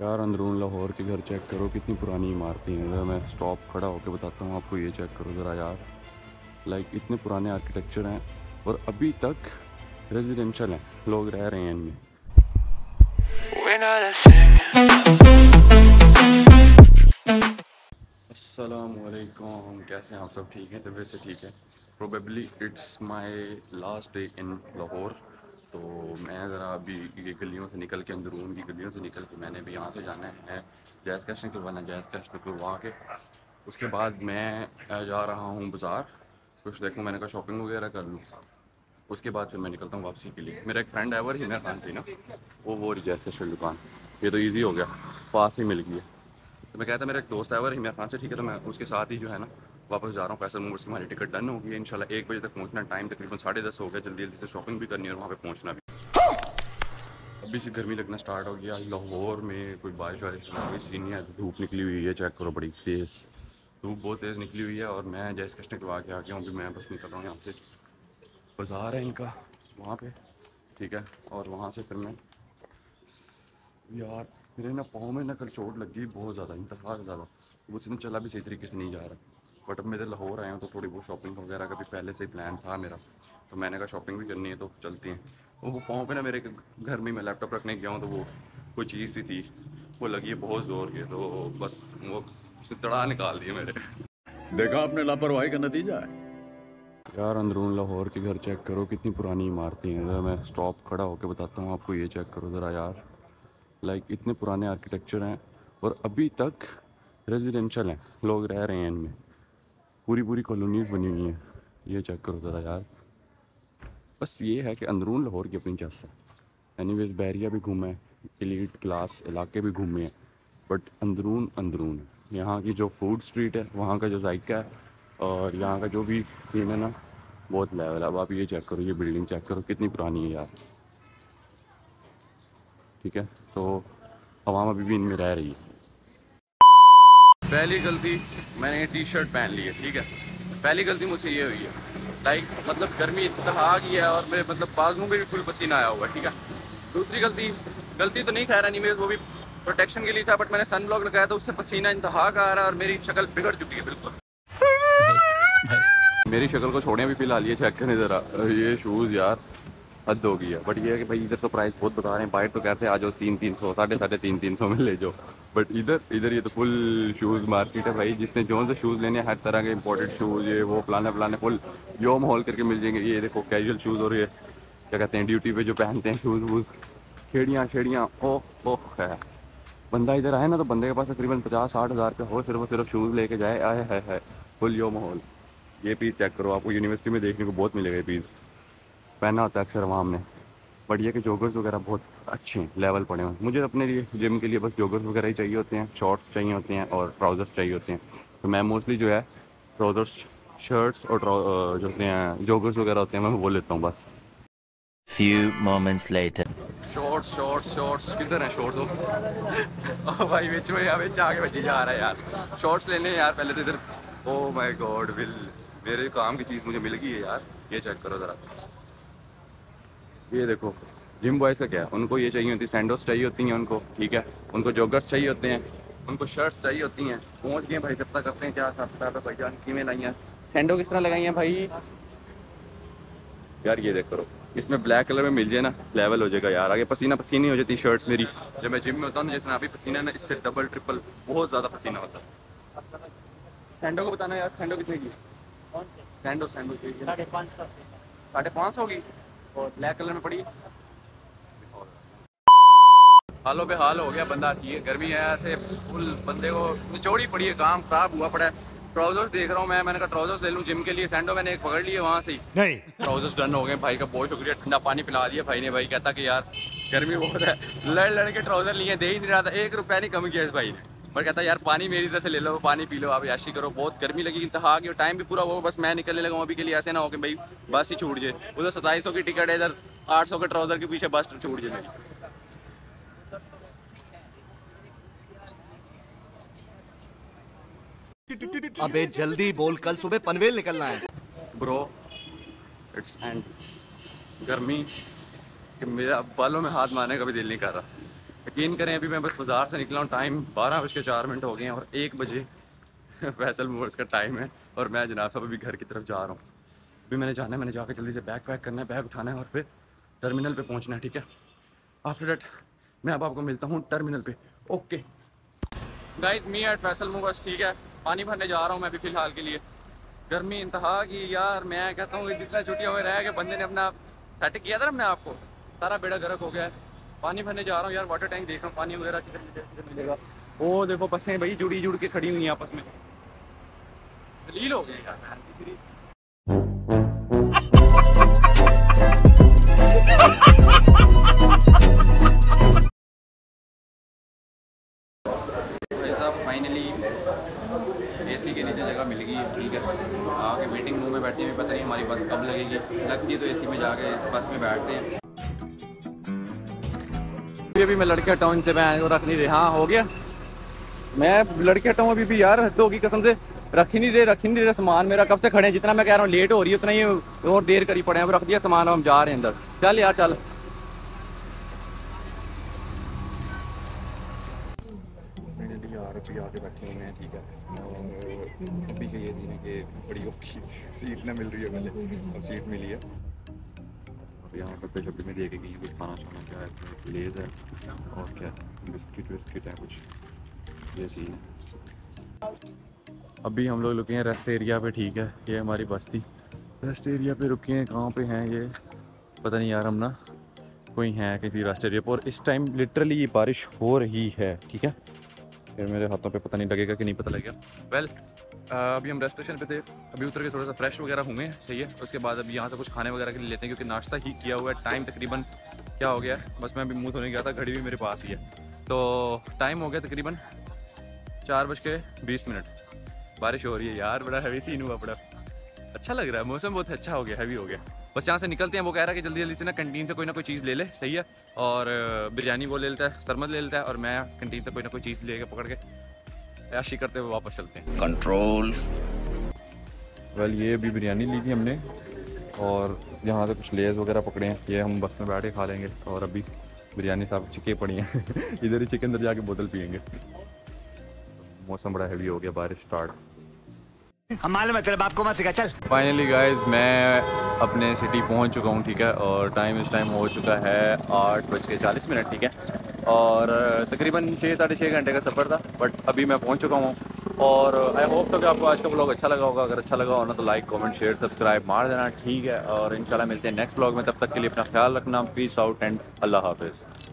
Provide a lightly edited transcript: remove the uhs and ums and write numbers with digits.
यार अंदरून लाहौर के घर चेक करो, कितनी पुरानी इमारतें हैं। ज़रा मैं स्टॉप खड़ा होकर बताता हूँ आपको, ये चेक करो ज़रा यार। लाइक इतने पुराने आर्किटेक्चर हैं और अभी तक रेजिडेंशल हैं, लोग रह रहे हैं इनमें। अस्सलाम वालेकुम, कैसे हैं आप सब? ठीक हैं, तबीयत से ठीक है। Probably it's my last day in Lahore. तो मैं ज़रा अभी ये गलियों से निकल के, अंदरून की गलियों से निकल के, मैंने भी यहाँ से जाना है जायज़ कैश निकलवाना, जायज़ कैश निकलवा के उसके बाद मैं जा रहा हूँ बाज़ार कुछ देखूँ। मैंने कहा शॉपिंग वगैरह कर लूँ, उसके बाद फिर मैं निकलता हूँ वापसी के लिए। मेरा एक फ्रेंड है वो हिमर खान से ना, वो जायज़ कैश दुकान, ये तो ईजी हो गया, पास ही मिल गई। तो मैं कहता मेरा एक दोस्त है वो हिमर खान से, ठीक है, तो मैं उसके साथ ही जो है ना वापस जा रहा हूँ फैसल मूवर्स की। हमारी टिकट डन हो गई है, इंशाल्लाह 1 बजे तक पहुँचना, टाइम तकरीबन 10:30 हो गया। जल्दी जल्दी से शॉपिंग भी करनी है और वहाँ पे पहुँचना भी। अभी से गर्मी लगना स्टार्ट हो गया लाहौर में, कोई बारिश वारिश कोई सीन नहीं है। धूप निकली हुई है, चेक करो, बड़ी तेज़ धूप, बहुत तेज़ निकली हुई है। और मैं जैसे कश्मीर करवा के आ गया हूँ, मैं बस निकल रहा हूँ यहाँ से, बाज़ार है इनका वहाँ पर, ठीक है। और वहाँ से फिर मैं, यार मेरे ना पाँव में ना कल चोट लग गई बहुत ज़्यादा, इंतहा ज़्यादा, उसने चला भी सही तरीके से नहीं जा रहा। बट अब मैं इधर लाहौर आया हूँ तो थोड़ी बहुत शॉपिंग वगैरह का भी पहले से ही प्लान था मेरा, तो मैंने कहा शॉपिंग भी करनी है तो चलते हैं। वो पाँव पे ना मेरे घर में मैं लैपटॉप रखने गया हूँ तो वो कोई चीज़ सी थी, वो लगी है बहुत ज़ोर के, तो बस वो तड़ा निकाल दिए मेरे। देखा आपने लापरवाही का नतीजा है यार। अंदरून लाहौर के घर चेक करो, कितनी पुरानी इमारतें हैं। ज़रा मैं स्टॉप खड़ा होकर बताता हूँ आपको, ये चेक करो ज़रा यार। लाइक इतने पुराने आर्किटेक्चर हैं और अभी तक रेजिडेंशल हैं, लोग रह रहे हैं इनमें, पूरी पूरी कॉलोनीज़ बनी हुई हैं। ये चेक करो ज़रा यार। बस ये है कि अंदरून लाहौर की अपनी चस है। एनीवेज बैरिया भी घूमे, एलीट क्लास इलाके भी घूमे हैं, बट अंदरून अंदरून है। यहाँ की जो फूड स्ट्रीट है, वहाँ का जो जायका है और यहाँ का जो भी सीन है ना, बहुत लेवल है। अब आप ये चेक करो, ये बिल्डिंग चेक करो कितनी पुरानी है यार, ठीक है। तो आवाम अभी भी इनमें रह रही है। पहली गलती मैंने ये टी शर्ट पहन ली है, ठीक है, पहली गलती मुझसे ये हुई है। लाइक मतलब गर्मी इंतहा की है और मेरे मतलब बाजू में भी फुल पसीना आया हुआ है, ठीक है। दूसरी गलती तो नहीं, खैर एनीवेज वो भी प्रोटेक्शन के लिए था, बट मैंने सन ब्लॉक लगाया था, उससे पसीना इंतहा का आ रहा है और मेरी शक्ल बिगड़ चुकी है बिल्कुल। मेरी शक्ल को छोड़ने भी फिलहाल, ये चेक करें ज़रा ये शूज़, यार हद हो गई है। बट ये है कि भाई इधर तो प्राइस बहुत बता रहे हैं, बाहर तो कहते हैं आ जाओ 300-300, 350-350 में ले जाओ, बट इधर ये तो फुल शूज़ मार्केट है भाई। जिसने जो से शूज़ लेने हैं, हर तरह के इंपोर्टेड शूज़, ये वो फलाने फुल यो माहौल करके मिल जाएंगे। ये देखो कैजुअल शूज़ और ये क्या कहते हैं ड्यूटी पे जो पहनते हैं शूज़ वूज़, छेड़ियाँ। ओह है बंदा इधर आए ना तो बंदे के पास तकरीबन 50-60 हज़ार रुपये हो, सिर्फ शूज़ लेके जाए, आए है फुल यो माहौल। ये पीस चेक करो, आपको यूनिवर्सिटी में देखने को बहुत मिलेगा, ये पीस पहना होता है अक्सर वहाँ में। बट ये कि जोगर्स वगैरह बहुत अच्छे हैं, लेवल पड़े हैं। मुझे अपने लिए जिम के लिए बस जोगर्स वगैरह ही चाहिए होते हैं, शॉर्ट्स चाहिए होते हैं और ट्राउज़र्स चाहिए होते हैं। तो मैं मोस्टली जो है ट्राउज़र्स, शर्ट्स और जो होते हैं जोगर्स वगैरह होते हैं, मैं वो लेता हूँ बस। Few moments later. शॉर्ट्स किधर हैं शॉर्ट्स? ओ भाई बीच में आगे बची जा रहा है यार, शॉर्ट्स लेने यार पहले तो इधर। ओह माय गॉड, विल मेरे काम की चीज़ मुझे मिल गई है यार। ये चेक करो ज़रा, ये देखो जिम बॉयज़ का क्या है, उनको ये चाहिए होती है, सैंडोस चाहिए होती हैं उनको, ठीक है, उनको जोगर्स चाहिए होते हैं, उनको शर्ट्स चाहिए होती हैं। पहुँच गए भाई, सप्ताह करते हैं क्या सप्ताह भाई जान, किमें लाई हैं सैंडो, किस तरह लगाई हैं भाई यार। ये देख करो, इसमें ब्लैक कलर में मिल जाए ना, लेवल हो जाएगा यार। आगे पसीना पसीनी हो जाती शर्ट्स मेरी, जब मैं जिम में होता हूँ ना, जैसे अभी पसीना ना, इससे डबल ट्रिपल बहुत ज़्यादा पसीना होता है। सैंडो को बताना यार, सैंडो कितने की? सैंडो 550 होगी और ब्लैक कलर में पड़ी। हालों पे हाल हो गया बंदा, ये गर्मी है ऐसे फुल, बंदे को निचोड़ी पड़ी है, काम खराब हुआ पड़ा है। ट्राउजर्स देख रहा हूँ मैं, मैंने कहा ट्राउजर्स ले लूँ जिम के लिए। सैंडो मैंने एक पकड़ लिया वहाँ से ही, नहीं ट्राउजर्स डन हो गए। भाई का बहुत शुक्रिया, ठंडा पानी पिला दिया भाई ने। भाई कहता कि यार गर्मी बहुत है, लड़ के ट्राउजर लिए, दे ही नहीं रहा था, 1 रुपया नहीं कम किया इस भाई ने। पर कहता यार पानी मेरी तरह से ले लो, पानी पी लो, आप याशी करो, बहुत गर्मी लगी इंतहा की, और टाइम भी पूरा हो, बस मैं निकलने लगा हूँ अभी के लिए। ऐसे ना हो कि भाई बस ही छूट जाए, उधर 2700 की टिकट है, इधर 800 के ट्राउजर के पीछे बस छूट जाए। अबे जल्दी बोल, कल सुबह पनवेल निकलना है ब्रो। इट्स एंड गर्मी कि मेरा बालों में हाथ मारने का भी दिल नहीं कर रहा। यकीन करें अभी मैं बस बाज़ार से निकला हूँ, टाइम 12:04 हो गए हैं और 1 बजे फैसल मूवर्स का टाइम है और मैं जनाब साहब अभी घर की तरफ जा रहा हूँ। अभी मैंने जाना है, मैंने जाके जल्दी से बैग पैक करना है, बैग उठाना है और फिर टर्मिनल पे पहुँचना है। ठीक है, आफ्टर दैट मैं अब आपको मिलता हूँ टर्मिनल पे। Okay guys, me at Faisal movers. ठीक है, पानी भरने जा रहा हूँ मैं अभी फ़िलहाल के लिए। गर्मी इंतहा की यार, मैं कहता हूँ जितना छुट्टियाँ हुए रह गए, बंदे ने अपना सेट किया था अपने आप को, सारा बेड़ा गर्क हो गया है। पानी भरने जा रहा हूँ यार, वाटर टैंक देख रहा हूँ पानी वगैरह किधर मिलेगा। ओ देखो बसें भाई जुड़ी जुड़ के खड़ी हुई हैं आपस में, दलील हो गई भाई साहब। फाइनली एसी के नीचे जगह मिल गई है। ठीक है, आके वेटिंग रूम में बैठे हुए, पता नहीं हमारी बस कब लगेगी, लगती तो एसी में जाके इस बस में बैठते हैं। अभी मैं लड़के हटाऊँ इनसे, मैं रख नहीं रहे। हाँ हो गया, मैं लड़के हटाऊँ अभी भी यार, हद होगी कसम से, रख ही नहीं रहे सामान मेरा। कब से खड़े हैं, जितना मैं कह रहा हूँ लेट हो रही है उतना ही और देर करी पड़े हैं। अब रख दिया सामान, हम जा रहे हैं अंदर। चल यार चल, आके बैठे हुए हैं। ठीक है, अभी कही जीने के बड़ी औखी सीट ना मिल रही है, पहले अब सीट मिली है। यहाँ पर डब्बे में देखेगी कुछ खाना छाना क्या है, लेज है और क्या बिस्किट विस्किट है कुछ, ये सीन है। अभी हम लोग रुके हैं रेस्ट एरिया पे। ठीक है, ये हमारी बस थी, रेस्ट एरिया पे रुके हैं। कहाँ पे हैं ये पता नहीं यार, हम ना कोई हैं किसी रेस्ट एरिया पर और इस टाइम लिटरली ये बारिश हो रही है। ठीक है, फिर मेरे हाथों पे पता नहीं लगेगा कि नहीं पता लगेगा। वेल अभी हम रेस्ट स्टेशन पे थे, अभी उतर के थोड़ा सा फ्रेश वगैरह हुए हैं, सही है। उसके बाद अभी यहाँ से कुछ खाने वगैरह के लिए लेते हैं क्योंकि नाश्ता ही किया हुआ है। टाइम तकरीबन क्या हो गया, बस मैं अभी मुँह धोने गया था, घड़ी भी मेरे पास ही है, तो टाइम हो गया तकरीबन 4:20। बारिश हो रही है यार, बड़ा हैवी सीन हुआ, बड़ा अच्छा लग रहा है, मौसम बहुत अच्छा हो गया, हैवी हो गया। बस यहाँ से निकलते हैं, वो कह रहा है कि जल्दी जल्दी से ना कैंटीन से कोई ना कोई चीज़ ले ले, सही है। और बिरयानी वो ले लेता है, सरमद ले लेता है और मैं कैंटीन से कोई ना कोई चीज़ ले पकड़ के ऐसी करते हुए वापस चलते हैं कंट्रोल। वेल ये भी बिरयानी ली थी हमने और यहाँ से कुछ लेज वगैरह पकड़े हैं, ये हम बस में बैठ के खा लेंगे। और अभी बिरयानी साहब चिके पड़ी हैं इधर ही, चिकन अंदर जाके बोतल पियेंगे। मौसम बड़ा हैवी हो गया, बारिश स्टार्ट। हमारे मतलब आपको मत सिखा चल। फाइनली गाइज मैं अपने सिटी पहुँच चुका हूँ। ठीक है, और टाइम इस टाइम हो चुका है 8:40। ठीक है, और तकरीबन 6-6.5 घंटे का सफ़र था, बट अभी मैं पहुंच चुका हूं। और आई होप तो कि आपको आज का व्लॉग अच्छा लगा होगा, अगर अच्छा लगा हो ना तो लाइक कमेंट शेयर सब्सक्राइब मार देना। ठीक है, और इंशाल्लाह मिलते हैं नेक्स्ट व्लॉग में, तब तक के लिए अपना ख्याल रखना। पीस आउट एंड अल्लाह हाफिज़।